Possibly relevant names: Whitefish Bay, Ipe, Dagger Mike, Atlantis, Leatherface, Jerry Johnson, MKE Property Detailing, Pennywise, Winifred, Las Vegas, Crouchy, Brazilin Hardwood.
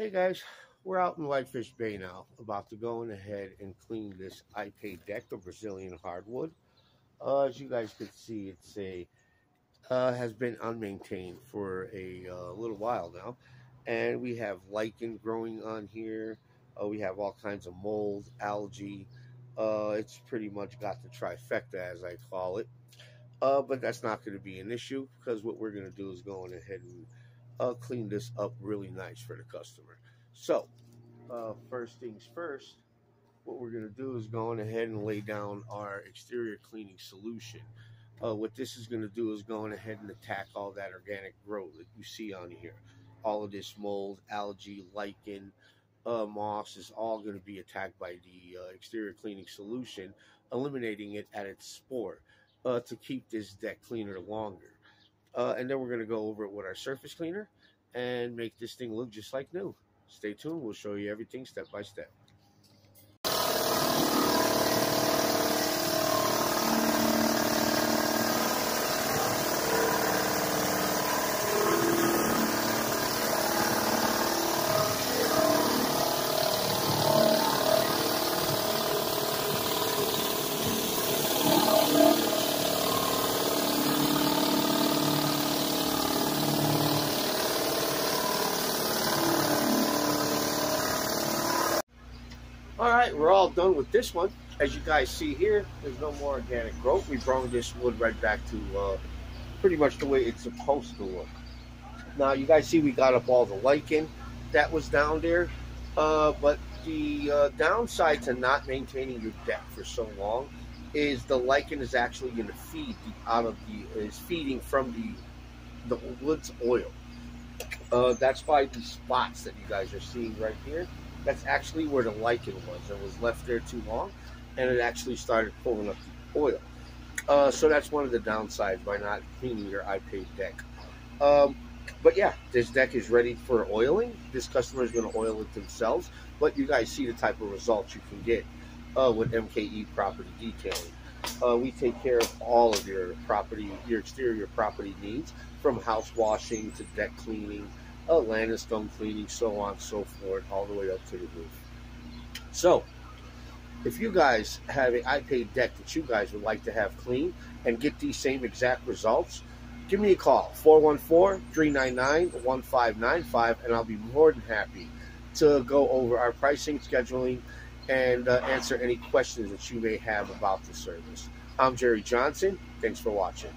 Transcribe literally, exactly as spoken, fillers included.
Hey guys, we're out in Whitefish Bay now, about to go in ahead and clean this Ipe deck, the Brazilian hardwood. Uh, as you guys can see, it's a uh, has been unmaintained for a uh, little while now, and we have lichen growing on here. Uh, we have all kinds of mold, algae. Uh, it's pretty much got the trifecta, as I call it. Uh, but that's not going to be an issue because what we're going to do is go in ahead and Uh, clean this up really nice for the customer. So, uh, first things first, what we're going to do is go on ahead and lay down our exterior cleaning solution. Uh, what this is going to do is go on ahead and attack all that organic growth that you see on here. All of this mold, algae, lichen, uh, moss is all going to be attacked by the uh, exterior cleaning solution, eliminating it at its spore uh, to keep this deck cleaner longer. Uh, and then we're going to go over it with our surface cleaner and make this thing look just like new. Stay tuned. We'll show you everything step by step. Alright, we're all done with this one. As you guys see here, there's no more organic growth. We brought this wood right back to uh, pretty much the way it's supposed to look. Now, you guys see we got up all the lichen that was down there. Uh, but the uh, downside to not maintaining your deck for so long is the lichen is actually going to feed the, out of the, is feeding from the, the wood's oil. Uh, that's why these spots that you guys are seeing right here, that's actually where the lichen was. It was left there too long, and it actually started pulling up the oil. Uh, so that's one of the downsides by not cleaning your Ipe deck. Um, but yeah, this deck is ready for oiling. This customer is going to oil it themselves, but you guys see the type of results you can get uh, with M K E Property Detailing. Uh, we take care of all of your property, your exterior property needs, from house washing to deck cleaning, Atlantis dome cleaning, so on so forth, all the way up to the roof. So, if you guys have an Ipe deck that you guys would like to have clean and get these same exact results, give me a call, four one four, three nine nine, one five nine five, and I'll be more than happy to go over our pricing, scheduling, and uh, answer any questions that you may have about the service. I'm Jerry Johnson. Thanks for watching.